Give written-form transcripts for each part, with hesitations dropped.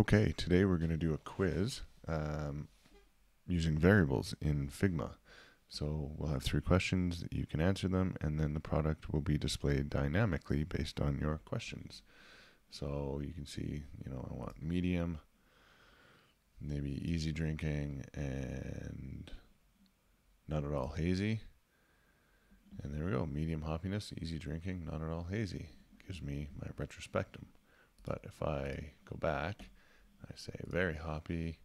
Okay, today we're going to do a quiz using variables in Figma. So we'll have three questions, you can answer them, and then the product will be displayed dynamically based on your questions. So you can see, you know, I want medium, maybe easy drinking, and not at all hazy. And there we go, medium hoppiness, easy drinking, not at all hazy. Gives me my retrospectum. But if I go back, I say very hoppy,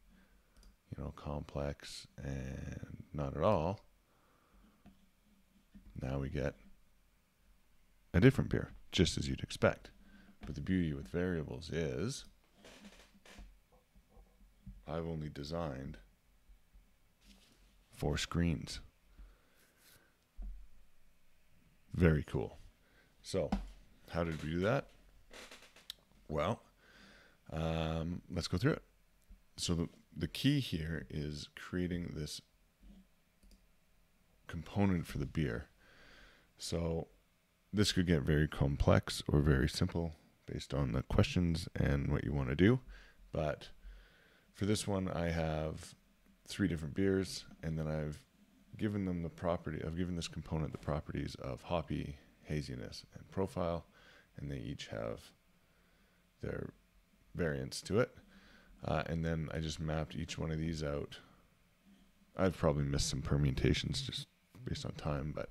you know, complex, and not at all. Now we get a different beer, just as you'd expect. But the beauty with variables is I've only designed four screens. Very cool. So how did we do that? Well, let's go through it. So the key here is creating this component for the beer. So this could get very complex or very simple based on the questions and what you want to do. But for this one, I have three different beers, and then I've given this component the properties of hoppy, haziness, and profile, and they each have their variants to it. And then I just mapped each one of these out. I've probably missed some permutations just based on time, but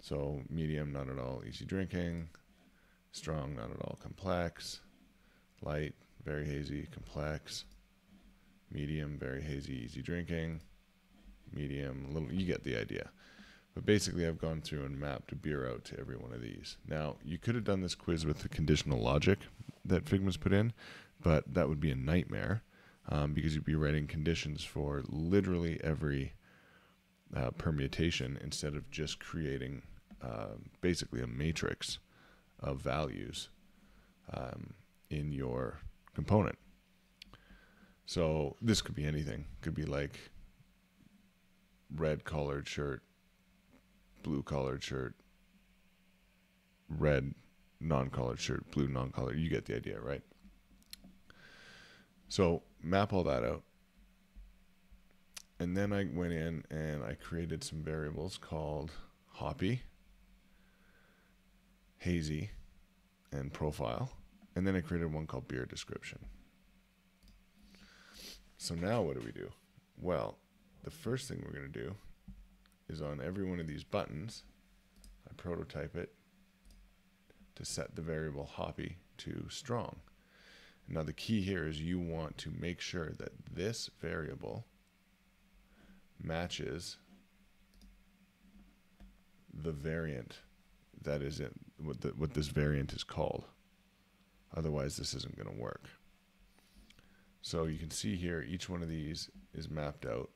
so medium, not at all easy drinking, strong, not at all complex, light, very hazy, complex, medium, very hazy, easy drinking, medium, little, you get the idea. But basically I've gone through and mapped a beer out to every one of these. Now you could have done this quiz with the conditional logic that Figma's put in, but that would be a nightmare because you'd be writing conditions for literally every permutation instead of just creating basically a matrix of values in your component. So this could be anything. It could be like red collared shirt, blue collared shirt, red non-collared shirt, blue non-collared, you get the idea, right? So map all that out. And then I went in and I created some variables called hoppy, hazy, and profile. And then I created one called beer description. So now what do we do? Well, the first thing we're going to do is on every one of these buttons, I prototype it to set the variable hoppy to strong. Now the key here is you want to make sure that this variable matches the variant that is in what this variant is called. Otherwise this isn't going to work. So you can see here each one of these is mapped out,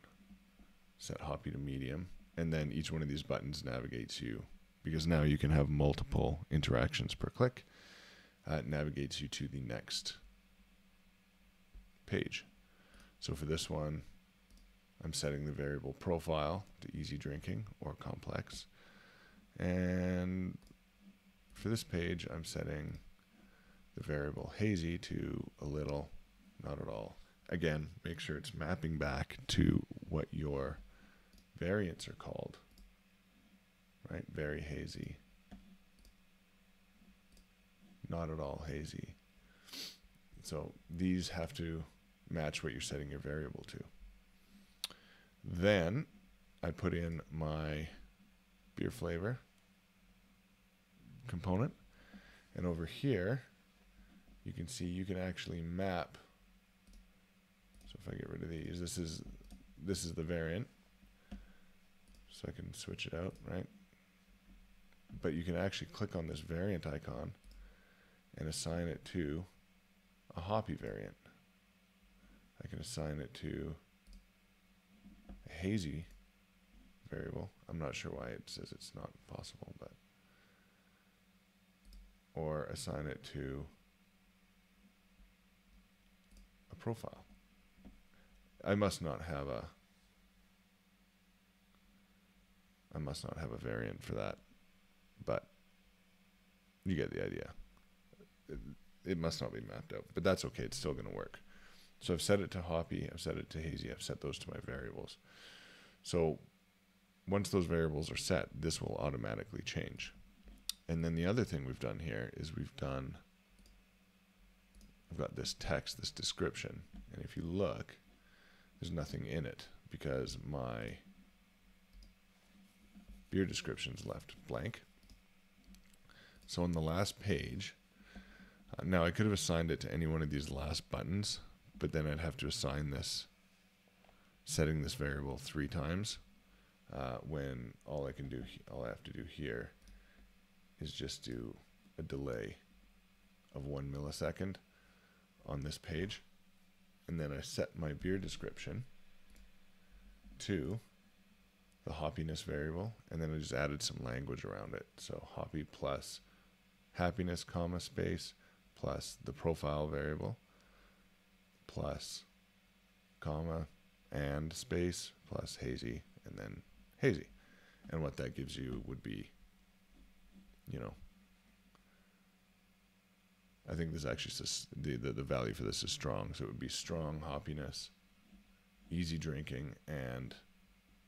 set hoppy to medium, and then each one of these buttons navigates you, because now you can have multiple interactions per click, navigates you to the next page. So for this one, I'm setting the variable profile to easy drinking or complex. And for this page, I'm setting the variable hazy to a little, not at all. Again, make sure it's mapping back to what your variants are called, right? Very hazy, not at all hazy. So these have to match what you're setting your variable to. Then I put in my beer flavor component, and over here you can see you can actually map. So if I get rid of these, this is the variant, so I can switch it out, right? But you can actually click on this variant icon and assign it to a hoppy variant. I can assign it to a hazy variable. I'm not sure why it says it's not possible, but, or assign it to a profile. I must not have a variant for that, but you get the idea. It must not be mapped out, but that's okay. It's still going to work. So I've set it to Hoppy, I've set it to Hazy, I've set those to my variables. So once those variables are set, this will automatically change. And then the other thing we've done here is we've done, I've got this text, this description, and if you look, there's nothing in it because my beer description is left blank. So on the last page, now I could have assigned it to any one of these last buttons, but then I'd have to assign this, setting this variable 3 times, when all I have to do here is just do a delay of 1 millisecond on this page, and then I set my beer description to the hoppiness variable, and then I just added some language around it. So hoppy plus happiness, comma, space, plus the profile variable, plus comma and space, plus hazy, and then hazy. And what that gives you would be, you know, I think this actually the value for this is strong, so it would be strong hoppiness, easy drinking, and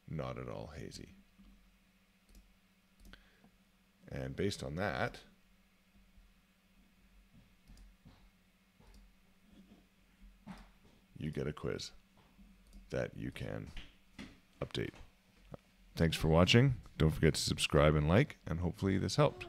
not at all hazy. And based on that, you get a quiz that you can update. Thanks for watching. Don't forget to subscribe and like, and hopefully this helped.